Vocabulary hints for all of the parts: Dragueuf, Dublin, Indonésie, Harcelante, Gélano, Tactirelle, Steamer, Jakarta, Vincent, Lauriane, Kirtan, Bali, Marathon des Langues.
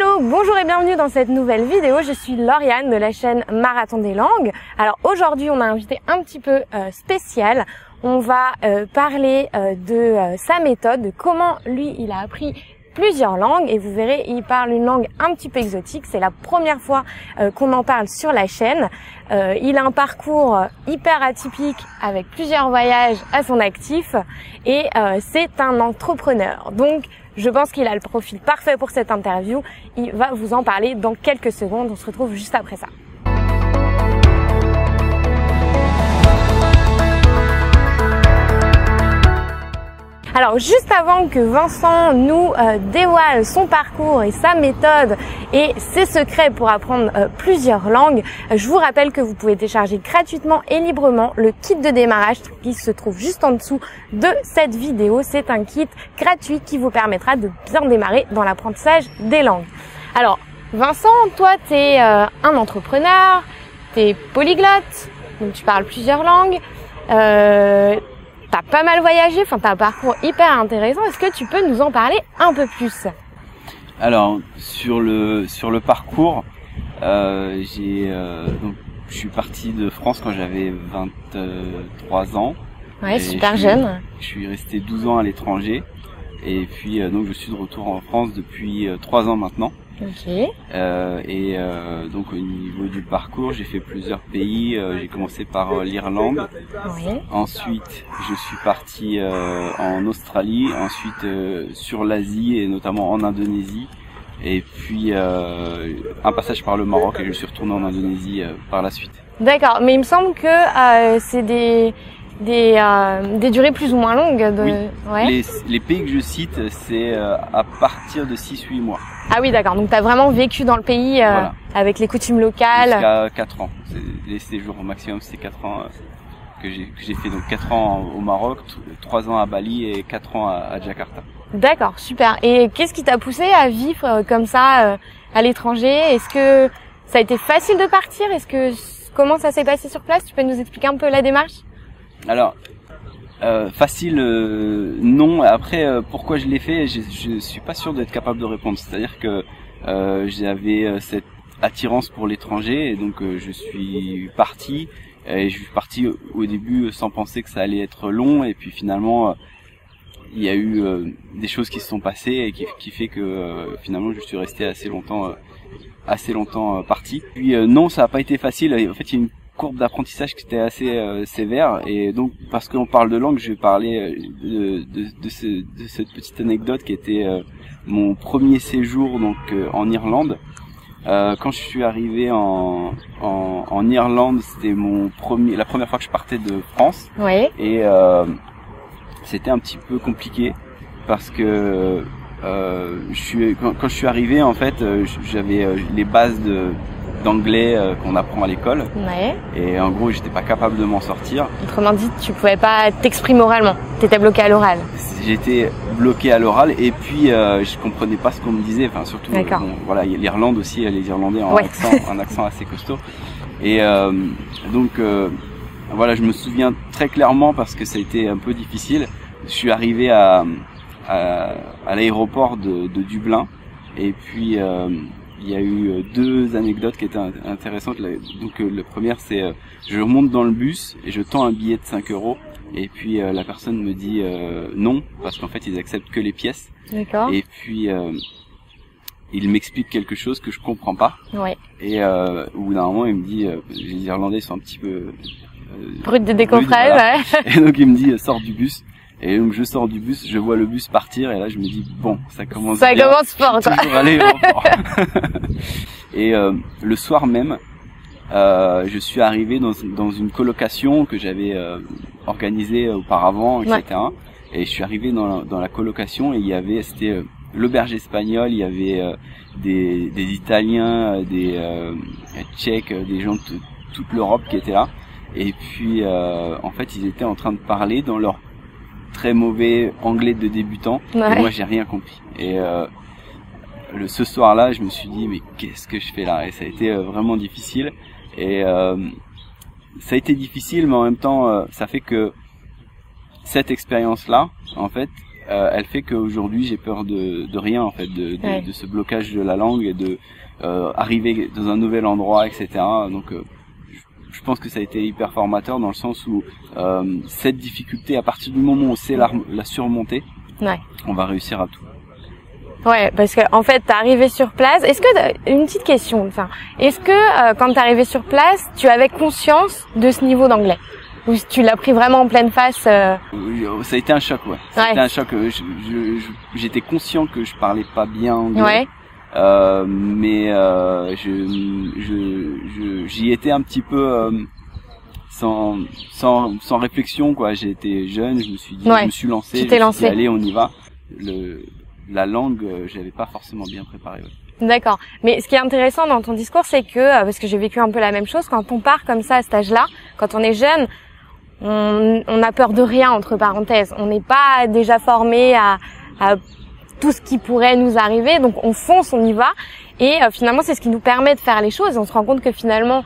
Hello, bonjour et bienvenue dans cette nouvelle vidéo. Je suis Lauriane de la chaîne Marathon des Langues. Alors aujourd'hui, on a un invité un petit peu spécial. On va parler de sa méthode, de comment lui, il a appris plusieurs langues, et vous verrez, il parle une langue un petit peu exotique. C'est la première fois qu'on en parle sur la chaîne. Il a un parcours hyper atypique avec plusieurs voyages à son actif et c'est un entrepreneur. Donc, je pense qu'il a le profil parfait pour cette interview. Il va vous en parler dans quelques secondes. On se retrouve juste après ça. Alors juste avant que Vincent nous dévoile son parcours et sa méthode et ses secrets pour apprendre plusieurs langues, je vous rappelle que vous pouvez télécharger gratuitement et librement le kit de démarrage qui se trouve juste en dessous de cette vidéo. C'est un kit gratuit qui vous permettra de bien démarrer dans l'apprentissage des langues. Alors Vincent, toi tu es un entrepreneur, tu es polyglotte, donc tu parles plusieurs langues. T'as pas mal voyagé, enfin t'as un parcours hyper intéressant. Est-ce que tu peux nous en parler un peu plus? Alors sur le parcours, donc je suis parti de France quand j'avais 23 ans. Ouais, super jeune. Je suis resté 12 ans à l'étranger et puis donc je suis de retour en France depuis 3 ans maintenant. Ok. Donc au niveau du parcours, j'ai fait plusieurs pays. J'ai commencé par l'Irlande. Oui. Ensuite, je suis parti en Australie. Ensuite, sur l'Asie et notamment en Indonésie. Et puis un passage par le Maroc et je suis retourné en Indonésie par la suite. D'accord. Mais il me semble que c'est des durées plus ou moins longues. De... Oui. Ouais. Les pays que je cite, c'est à partir de 6-8 mois. Ah oui, d'accord. Donc, tu as vraiment vécu dans le pays voilà, avec les coutumes locales. Jusqu'à 4 ans. Les séjours au maximum, c'était 4 ans que j'ai fait. Donc, 4 ans au Maroc, 3 ans à Bali et 4 ans à Jakarta. D'accord, super. Et qu'est-ce qui t'a poussé à vivre comme ça à l'étranger? Est-ce que ça a été facile de partir? Comment ça s'est passé sur place? Tu peux nous expliquer un peu la démarche? Alors, facile, non. Après, pourquoi je l'ai fait, je suis pas sûr d'être capable de répondre. C'est-à-dire que j'avais cette attirance pour l'étranger, et donc je suis parti. Et je suis parti au début sans penser que ça allait être long, et puis finalement, il y a eu des choses qui se sont passées et qui fait que finalement, je suis resté assez longtemps parti. Puis non, ça n'a pas été facile. En fait, il y a une courbe d'apprentissage qui était assez sévère, et donc parce qu'on parle de langue, je vais parler de cette petite anecdote qui était mon premier séjour donc en Irlande. Quand je suis arrivé en Irlande, c'était la première fois que je partais de France. Oui. Et c'était un petit peu compliqué parce que quand je suis arrivé, en fait, j'avais les bases d'anglais qu'on apprend à l'école. Ouais. Et en gros, j'étais pas capable de m'en sortir. Autrement dit, tu pouvais pas t'exprimer oralement. T'étais bloqué à l'oral. J'étais bloqué à l'oral et puis je comprenais pas ce qu'on me disait. Enfin, surtout, bon, voilà, l'Irlande aussi, les Irlandais ont un accent assez costaud. Et donc voilà, je me souviens très clairement parce que ça a été un peu difficile. Je suis arrivé à l'aéroport de Dublin et puis il y a eu deux anecdotes qui étaient intéressantes. Donc la première, c'est je remonte dans le bus et je tends un billet de 5 euros et puis la personne me dit non, parce qu'en fait ils acceptent que les pièces. D'accord. Et puis il m'explique quelque chose que je comprends pas. Ouais. Et au bout d'un moment il me dit les Irlandais sont un petit peu brutes de décoffrage. Voilà. Ouais. Et donc il me dit sors du bus. Et donc je sors du bus, je vois le bus partir et là je me dis bon, ça commence bien. Ça commence fort, je suis toujours allé fort. Et le soir même, je suis arrivé dans une colocation que j'avais organisée auparavant, etc. Ouais. Et je suis arrivé dans la colocation et il y avait, c'était l'auberge espagnole, il y avait des Italiens, des Tchèques, des gens de toute l'Europe qui étaient là. Et puis en fait ils étaient en train de parler dans leur très mauvais anglais de débutant. Ouais. Et moi j'ai rien compris et ce soir là je me suis dit mais qu'est-ce que je fais là, et ça a été vraiment difficile et ça a été difficile, mais en même temps ça fait que cette expérience là en fait elle fait qu'aujourd'hui j'ai peur de rien en fait, de ce blocage de la langue et de arriver dans un nouvel endroit, etc. Donc je pense que ça a été hyper formateur dans le sens où cette difficulté, à partir du moment où on sait la surmonter, on va réussir à tout. Ouais, parce que en fait, t'es arrivé sur place. Est-ce que une petite question, enfin, est-ce que quand t'es arrivé sur place, tu avais conscience de ce niveau d'anglais ou tu l'as pris vraiment en pleine face Ça a été un choc, ouais. Ça a été un choc. J'étais conscient que je parlais pas bien anglais, mais j'y étais un petit peu sans réflexion, quoi. J'étais jeune, je me suis dit, je me suis lancé, je me suis dit, allez, on y va. La langue, je l'avais pas forcément bien préparée. D'accord. Mais ce qui est intéressant dans ton discours, c'est que, parce que j'ai vécu un peu la même chose, quand on part comme ça à cet âge-là, quand on est jeune, on a peur de rien, entre parenthèses. On n'est pas déjà formé à tout ce qui pourrait nous arriver, donc on fonce, on y va. Et finalement, c'est ce qui nous permet de faire les choses. On se rend compte que finalement,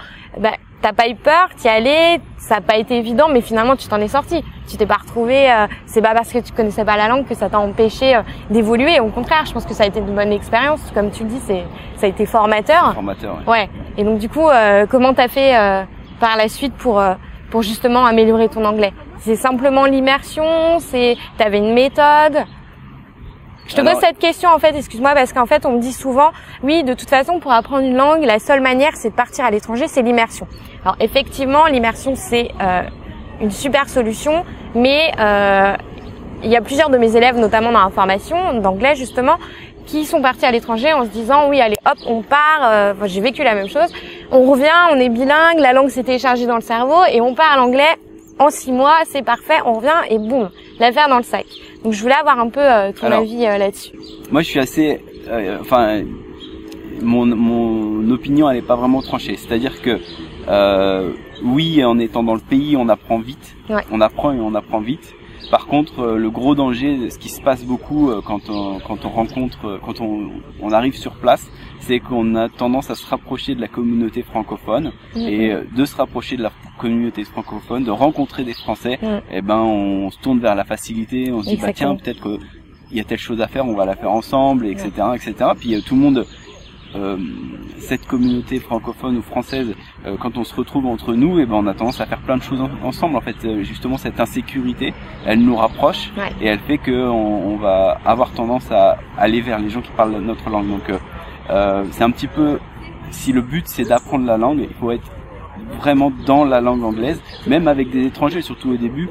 t'as pas eu peur, t'y allais, ça n'a pas été évident, mais finalement tu t'en es sorti. Tu t'es pas retrouvé, c'est pas parce que tu connaissais pas la langue que ça t'a empêché d'évoluer. Au contraire, je pense que ça a été une bonne expérience. Comme tu le dis, ça a été formateur. Formateur, oui. Ouais. Et donc du coup, comment t'as fait par la suite pour justement améliorer ton anglais? C'est simplement l'immersion, t'avais une méthode? Je te pose cette question en fait, excuse-moi, parce qu'en fait on me dit souvent, oui, de toute façon pour apprendre une langue, la seule manière c'est de partir à l'étranger, c'est l'immersion. Alors effectivement, l'immersion c'est une super solution, mais il y a plusieurs de mes élèves, notamment dans la formation d'anglais justement, qui sont partis à l'étranger en se disant, oui, allez, hop, on part, j'ai vécu la même chose, on revient, on est bilingue, la langue s'est téléchargée dans le cerveau et on part à l'anglais. En 6 mois, c'est parfait, on revient et boum, l'affaire dans le sac. Donc je voulais avoir un peu ton avis là-dessus. Moi je suis assez, mon opinion elle n'est pas vraiment tranchée. C'est-à-dire que oui, en étant dans le pays, on apprend vite, on apprend et on apprend vite. Par contre, le gros danger, ce qui se passe beaucoup quand on arrive sur place, c'est qu'on a tendance à se rapprocher de la communauté francophone et de se rapprocher de la communauté francophone, de rencontrer des Français, et ben on se tourne vers la facilité, on se dit bah tiens, peut-être qu'il y a telle chose à faire, on va la faire ensemble, etc., etc. Puis tout le monde, cette communauté francophone ou française, quand on se retrouve entre nous, et ben on a tendance à faire plein de choses ensemble. En fait, justement, cette insécurité, elle nous rapproche et elle fait que on va avoir tendance à aller vers les gens qui parlent notre langue. Donc c'est un petit peu, si le but c'est d'apprendre la langue, il faut être vraiment dans la langue anglaise, même avec des étrangers, surtout au début.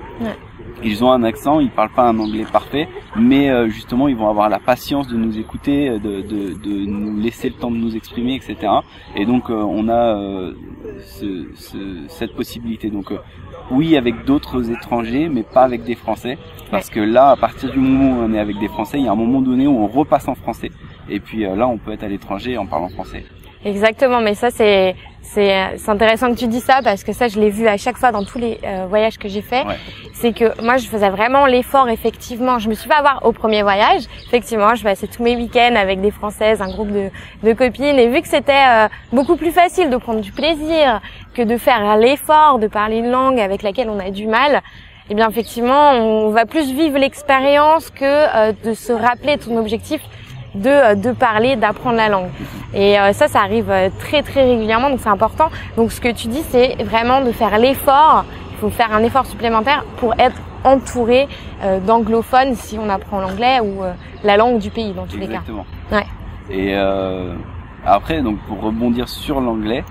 Ils ont un accent, ils parlent pas un anglais parfait, mais justement ils vont avoir la patience de nous écouter, de nous laisser le temps de nous exprimer, etc. Et donc on a cette possibilité. Donc oui, avec d'autres étrangers, mais pas avec des Français, parce que là, à partir du moment où on est avec des Français, il y a un moment donné où on repasse en français, et puis là on peut être à l'étranger en parlant français. Exactement, mais ça c'est intéressant que tu dis ça, parce que ça je l'ai vu à chaque fois dans tous les voyages que j'ai fait. C'est que moi je faisais vraiment l'effort, effectivement, je me suis fait avoir au premier voyage. Effectivement, je passais tous mes week-ends avec des Françaises, un groupe de copines, et vu que c'était beaucoup plus facile de prendre du plaisir que de faire l'effort de parler une langue avec laquelle on a du mal, eh bien effectivement on va plus vivre l'expérience que de se rappeler ton objectif de parler, d'apprendre la langue. Et ça arrive très très régulièrement, donc c'est important. Donc ce que tu dis, c'est vraiment de faire l'effort, il faut faire un effort supplémentaire pour être entouré d'anglophones si on apprend l'anglais ou la langue du pays dans tous les cas. Exactement. Et après, donc pour rebondir sur l'anglais,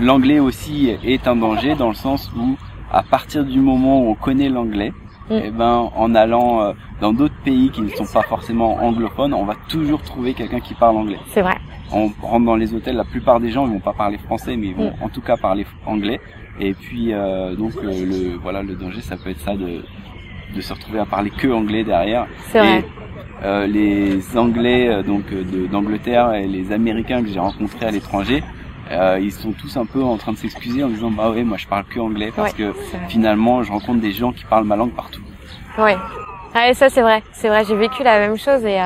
l'anglais aussi est un danger dans le sens où à partir du moment où on connaît l'anglais, eh ben, en allant dans d'autres pays qui ne sont pas forcément anglophones, on va toujours trouver quelqu'un qui parle anglais. C'est vrai. On rentre dans les hôtels, la plupart des gens ils vont pas parler français, mais ils vont en tout cas parler anglais. Et puis donc le danger, ça peut être ça, de se retrouver à parler que anglais derrière. C'est vrai. Les Anglais donc d'Angleterre et les Américains que j'ai rencontrés à l'étranger, ils sont tous un peu en train de s'excuser en disant bah ouais, moi je parle que anglais, parce que finalement je rencontre des gens qui parlent ma langue partout. Ouais, ça c'est vrai, j'ai vécu la même chose, et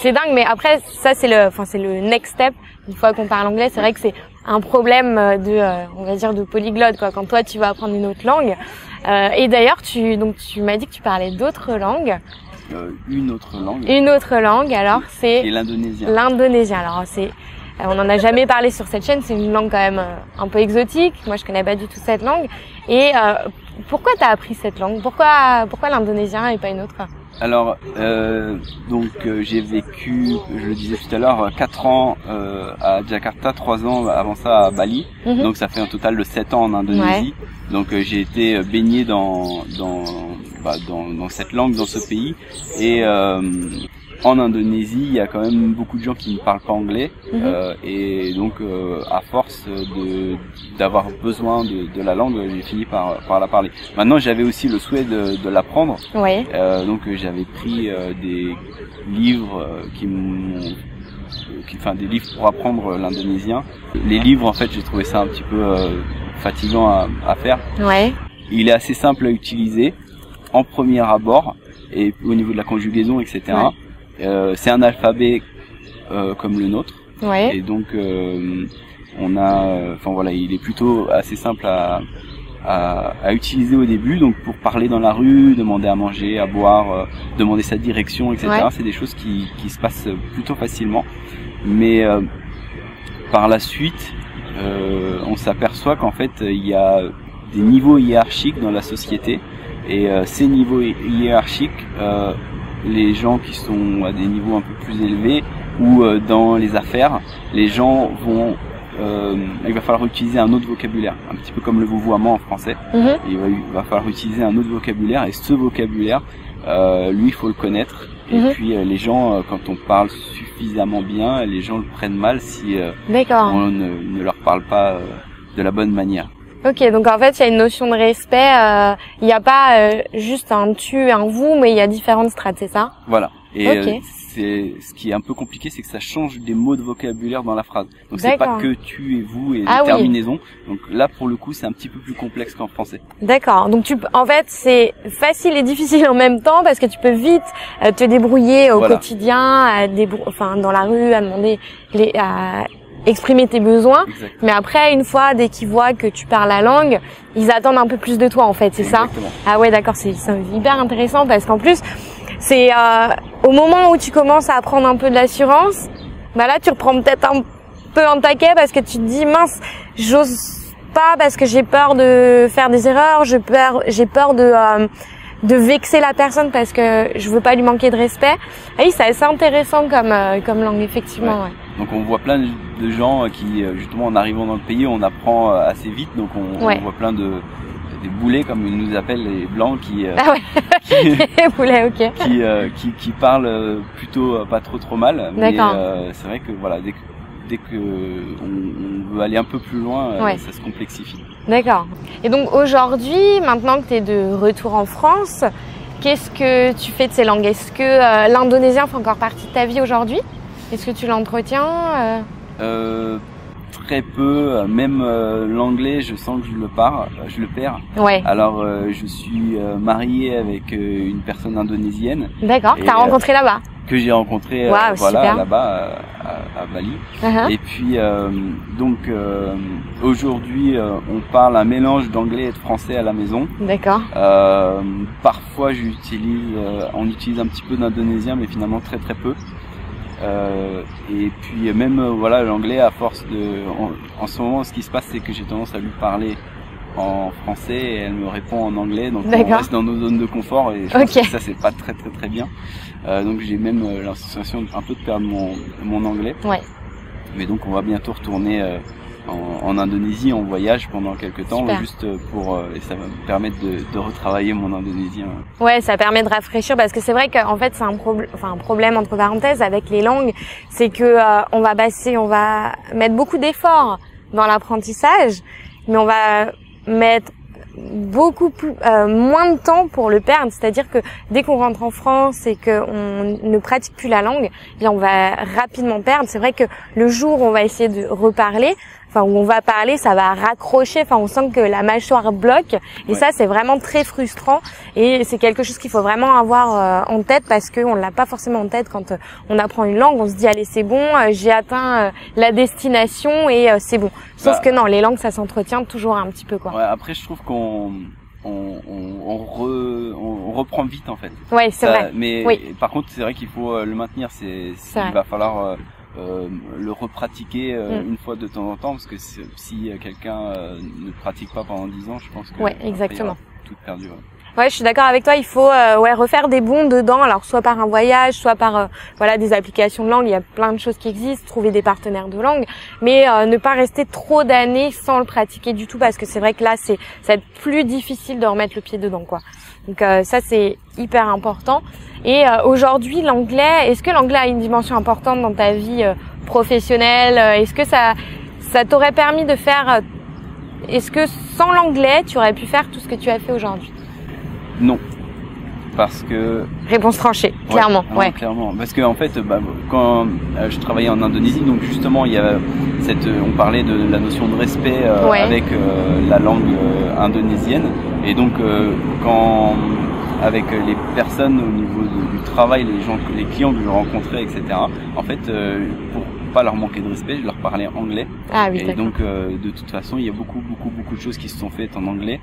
c'est dingue, mais après ça c'est le, enfin c'est le next step. Une fois qu'on parle anglais, c'est vrai que c'est un problème de, on va dire de polyglotte quoi. Quand toi tu vas apprendre une autre langue. Et d'ailleurs tu m'as dit que tu parlais d'autres langues. Une autre langue. Une autre langue, alors c'est l'indonésien. L'indonésien, alors c'est, on n'en a jamais parlé sur cette chaîne, c'est une langue quand même un peu exotique. Moi je connais pas du tout cette langue. Et pourquoi t'as appris cette langue? Pourquoi l'indonésien et pas une autre? Alors j'ai vécu, je le disais tout à l'heure, 4 ans à Jakarta, 3 ans avant ça à Bali. Mm-hmm. Donc ça fait un total de 7 ans en Indonésie. Ouais. Donc j'ai été baigné dans cette langue, dans ce pays. Et en Indonésie, il y a quand même beaucoup de gens qui ne parlent pas anglais. Mm-hmm. Et donc à force d'avoir besoin de la langue, j'ai fini par la parler. Maintenant, j'avais aussi le souhait de l'apprendre. Ouais. Donc j'avais pris des livres des livres pour apprendre l'indonésien. Les livres, en fait, j'ai trouvé ça un petit peu fatigant à faire. Ouais. Il est assez simple à utiliser en premier abord, et au niveau de la conjugaison, etc. Ouais. C'est un alphabet comme le nôtre. Ouais. Et donc il est plutôt assez simple à utiliser au début, donc pour parler dans la rue, demander à manger, à boire, demander sa direction, etc. Ouais. C'est des choses qui se passent plutôt facilement, mais par la suite on s'aperçoit qu'en fait il y a des niveaux hiérarchiques dans la société, et ces niveaux hiérarchiques, les gens qui sont à des niveaux un peu plus élevés ou dans les affaires, les gens vont il va falloir utiliser un autre vocabulaire, un petit peu comme le vouvoiement en français. Mm-hmm. Il va falloir utiliser un autre vocabulaire, et ce vocabulaire, lui, il faut le connaître. Mm-hmm. Et puis les gens, quand on parle suffisamment bien, les gens le prennent mal si on ne leur parle pas de la bonne manière. Ok, donc en fait, il y a une notion de respect. Il n'y a pas juste un tu, un vous, mais il y a différentes strates, c'est ça? Voilà. Et c'est ce qui est un peu compliqué, c'est que ça change des mots de vocabulaire dans la phrase. Donc c'est pas que tu et vous et les terminaisons. Oui. Donc là, pour le coup, c'est un petit peu plus complexe qu'en français. D'accord. Donc en fait, c'est facile et difficile en même temps, parce que tu peux vite te débrouiller au quotidien, dans la rue, à demander exprimer tes besoins. Exactement. Mais après, une fois, dès qu'ils voient que tu parles la langue, ils attendent un peu plus de toi, en fait, c'est ça? Ah ouais, d'accord, c'est hyper intéressant, parce qu'en plus, c'est au moment où tu commences à prendre un peu de l'assurance, bah là, tu reprends peut-être un peu en taquet, parce que tu te dis, mince, j'ose pas, parce que j'ai peur de faire des erreurs, j'ai peur de vexer la personne, parce que je veux pas lui manquer de respect. Ah oui, c'est assez intéressant comme langue, effectivement. Ouais. Ouais. Donc on voit plein de gens qui, justement, en arrivant dans le pays, on apprend assez vite, donc on voit plein des boulets, comme ils nous appellent les blancs, qui parlent plutôt pas trop mal. Mais c'est vrai que voilà, dès que on veut aller un peu plus loin, ça se complexifie. D'accord. Et donc aujourd'hui, maintenant que tu es de retour en France, qu'est-ce que tu fais de ces langues? Est-ce que l'indonésien fait encore partie de ta vie aujourd'hui? Est-ce que tu l'entretiens? Très peu. Même l'anglais, je sens que je le perds. Ouais. Alors je suis marié avec une personne indonésienne. D'accord. T'as rencontré là-bas? Que j'ai rencontré là-bas à Bali. Uh-huh. Et puis aujourd'hui on parle un mélange d'anglais et de français à la maison. D'accord. Parfois on utilise un petit peu d'indonésien, mais finalement très très peu. Et puis même l'anglais, à force en ce moment, ce qui se passe, c'est que j'ai tendance à lui parler en français et elle me répond en anglais, donc on reste dans nos zones de confort, et je pense que ça, c'est pas très très très bien. Donc j'ai même l'impression un peu de perdre mon anglais. Ouais. Mais donc on va bientôt retourner en Indonésie en voyage pendant quelques temps. Super. Juste pour et ça va me permettre de retravailler mon indonésien. Ouais, ça permet de rafraîchir, parce que c'est vrai qu'en fait c'est un problème entre parenthèses avec les langues, c'est que on va mettre beaucoup d'efforts dans l'apprentissage, mais on va mettre beaucoup plus moins de temps pour le perdre. C'est-à-dire que dès qu'on rentre en France et qu'on ne pratique plus la langue, bien on va rapidement perdre. C'est vrai que le jour où on va essayer de reparler, enfin où on va parler, ça va raccrocher, enfin on sent que la mâchoire bloque, et ça c'est vraiment très frustrant, et c'est quelque chose qu'il faut vraiment avoir en tête, parce qu'on ne l'a pas forcément en tête quand on apprend une langue. On se dit allez c'est bon, j'ai atteint la destination et c'est bon. Sauf que non, les langues ça s'entretient toujours un petit peu quoi. Ouais, après je trouve qu'on reprend vite en fait. Ouais, c'est vrai. Mais par contre c'est vrai qu'il faut le maintenir, il va falloir le repratiquer une fois de temps en temps, parce que si quelqu'un ne pratique pas pendant 10 ans, je pense que exactement. Tout perdu. Ouais, je suis d'accord avec toi, il faut refaire des bons dedans, alors soit par un voyage, soit par voilà des applications de langue, il y a plein de choses qui existent, trouver des partenaires de langue, mais ne pas rester trop d'années sans le pratiquer du tout, parce que c'est vrai que là ça va être plus difficile de remettre le pied dedans quoi. Donc ça c'est hyper important. Et aujourd'hui l'anglais, est-ce que l'anglais a une dimension importante dans ta vie professionnelle? Est-ce que ça t'aurait permis de faire est-ce que sans l'anglais, tu aurais pu faire tout ce que tu as fait aujourd'hui? Non, parce que... Réponse tranchée, clairement. Ouais, ouais. Clairement, parce que en fait, quand je travaillais en Indonésie, donc justement, il y a on parlait de la notion de respect avec la langue indonésienne, et donc quand avec les personnes au niveau du travail, les clients que je rencontrais, etc. En fait, pour pas leur manquer de respect, je leur parlais anglais. Ah, oui, et donc de toute façon il y a beaucoup de choses qui se sont faites en anglais.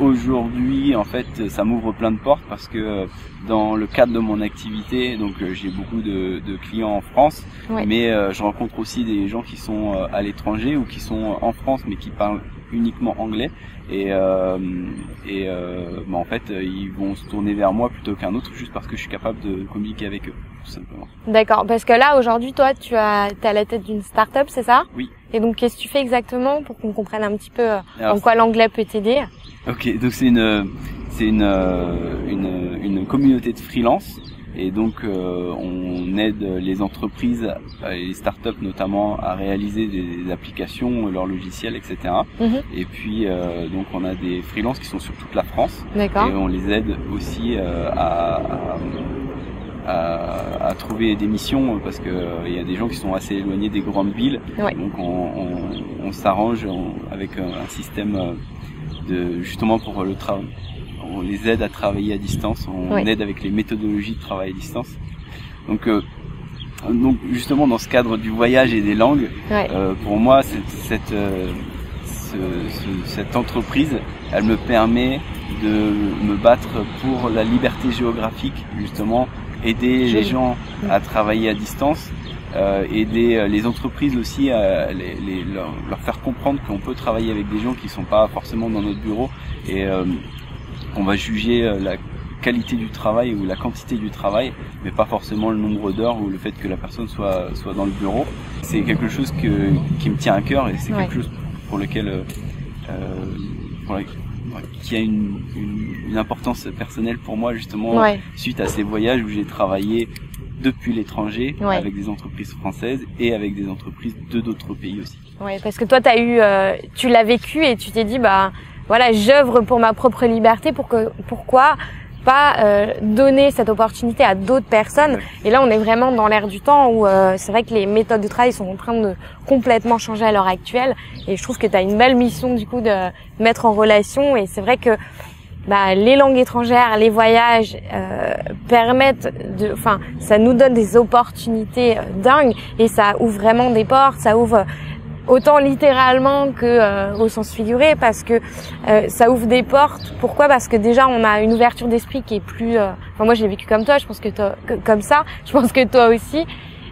Aujourd'hui en fait ça m'ouvre plein de portes, parce que dans le cadre de mon activité, donc j'ai beaucoup de clients en France, mais je rencontre aussi des gens qui sont à l'étranger ou qui sont en France mais qui parlent uniquement anglais, en fait ils vont se tourner vers moi plutôt qu'un autre, juste parce que je suis capable de communiquer avec eux, tout simplement. D'accord, parce que là aujourd'hui toi t'es à la tête d'une start-up, c'est ça? Oui. Et donc qu'est-ce que tu fais exactement pour qu'on comprenne un petit peu en quoi l'anglais peut t'aider? Ok, donc c'est une communauté de freelance. Et donc on aide les entreprises, les startups notamment, à réaliser des applications, leurs logiciels, etc. Et puis donc on a des freelances qui sont sur toute la France. D'accord. Et on les aide aussi à trouver des missions, parce que il y a des gens qui sont assez éloignés des grandes villes. Ouais. Donc on s'arrange avec un système de justement pour le travail. On les aide à travailler à distance, on aide avec les méthodologies de travail à distance. Donc justement dans ce cadre du voyage et des langues, pour moi cette entreprise, elle me permet de me battre pour la liberté géographique, justement aider les gens à travailler à distance, aider les entreprises aussi à leur faire comprendre qu'on peut travailler avec des gens qui ne sont pas forcément dans notre bureau, et on va juger la qualité du travail ou la quantité du travail, mais pas forcément le nombre d'heures ou le fait que la personne soit dans le bureau. C'est quelque chose qui me tient à cœur, et c'est quelque chose pour lequel qui a une importance personnelle pour moi, justement, suite à ces voyages où j'ai travaillé depuis l'étranger, avec des entreprises françaises et avec des entreprises de d'autres pays aussi. Ouais, parce que toi tu l'as vécu et tu t'es dit voilà, j'œuvre pour ma propre liberté, pourquoi pas donner cette opportunité à d'autres personnes. Et là, on est vraiment dans l'ère du temps où c'est vrai que les méthodes de travail sont en train de complètement changer à l'heure actuelle. Et je trouve que tu as une belle mission du coup de mettre en relation. Et c'est vrai que les langues étrangères, les voyages permettent de... Enfin, ça nous donne des opportunités dingues, et ça ouvre vraiment des portes, ça ouvre... Autant littéralement que au sens figuré, parce que ça ouvre des portes. Pourquoi? Parce que déjà on a une ouverture d'esprit qui est plus. Enfin moi j'ai vécu comme toi, je pense que toi comme ça, je pense que toi aussi.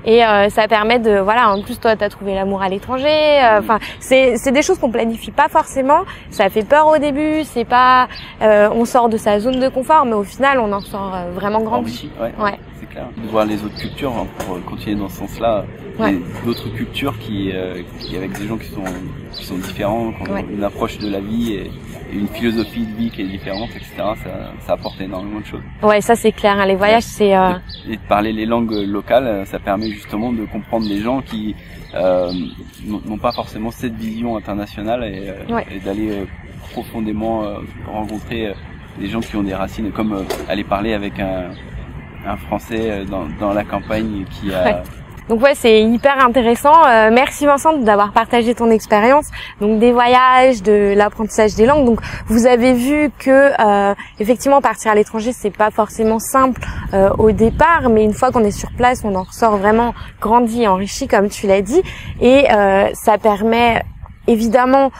Et ça permet de en plus toi t'as trouvé l'amour à l'étranger. Enfin c'est des choses qu'on planifie pas forcément. Ça fait peur au début, c'est pas on sort de sa zone de confort, mais au final on en sort vraiment grandi. Ouais. C'est clair. De voir les autres cultures, hein, pour continuer dans ce sens-là. D'autres cultures qui avec des gens qui sont différents, qui ont une approche de la vie et une philosophie de vie qui est différente, etc. Ça apporte énormément de choses. Ouais, ça c'est clair. Hein, les voyages, c'est. Et de parler les langues locales, ça permet justement de comprendre les gens qui n'ont pas forcément cette vision internationale, et d'aller profondément rencontrer des gens qui ont des racines, comme aller parler avec un Français dans la campagne qui a Donc ouais, c'est hyper intéressant. Merci Vincent d'avoir partagé ton expérience, donc des voyages, de l'apprentissage des langues. Donc vous avez vu que effectivement partir à l'étranger c'est pas forcément simple au départ, mais une fois qu'on est sur place, on en ressort vraiment grandi, enrichi comme tu l'as dit, et ça permet évidemment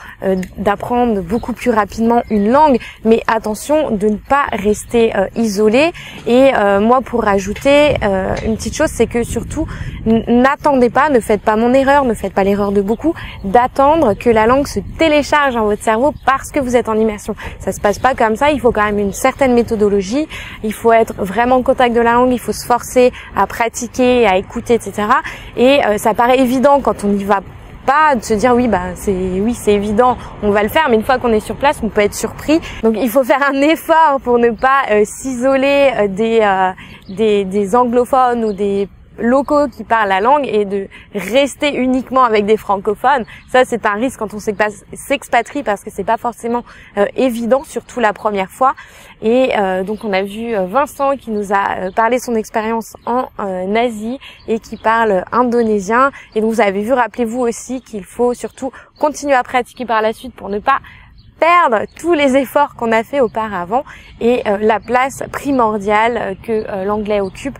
d'apprendre beaucoup plus rapidement une langue, mais attention de ne pas rester isolé. Et moi, pour rajouter une petite chose, c'est que surtout n'attendez pas, ne faites pas mon erreur, ne faites pas l'erreur de beaucoup d'attendre que la langue se télécharge dans votre cerveau parce que vous êtes en immersion. Ça se passe pas comme ça, il faut quand même une certaine méthodologie, il faut être vraiment en contact de la langue, il faut se forcer à pratiquer, à écouter, etc. Et ça paraît évident quand on y va pas, de se dire oui bah c'est évident, on va le faire, mais une fois qu'on est sur place on peut être surpris. Donc il faut faire un effort pour ne pas s'isoler des anglophones ou des locaux qui parlent la langue et de rester uniquement avec des francophones. Ça c'est un risque quand on s'expatrie parce que c'est pas forcément évident, surtout la première fois. Et donc on a vu Vincent qui nous a parlé son expérience en Asie et qui parle indonésien. Et donc vous avez vu, rappelez-vous aussi qu'il faut surtout continuer à pratiquer par la suite pour ne pas perdre tous les efforts qu'on a fait auparavant, et la place primordiale que l'anglais occupe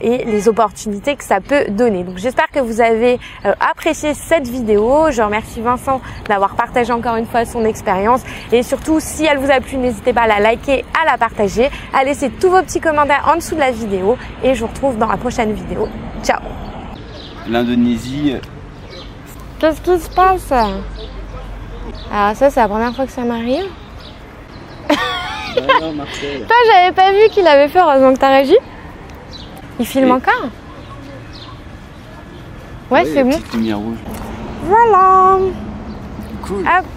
et les opportunités que ça peut donner. Donc j'espère que vous avez apprécié cette vidéo. Je remercie Vincent d'avoir partagé encore une fois son expérience, et surtout si elle vous a plu, n'hésitez pas à la liker, à la partager, à laisser tous vos petits commentaires en dessous de la vidéo, et je vous retrouve dans la prochaine vidéo. Ciao. L'Indonésie. Qu'est-ce qui se passe ? Alors ça, c'est la première fois que ça m'arrive. Non, Marcel. Toi, j'avais pas vu qu'il avait fait, heureusement que t'as réagi. Il filme encore ? Ouais, ouais c'est bon. Petite lumière rouge. Voilà. Cool. Hop.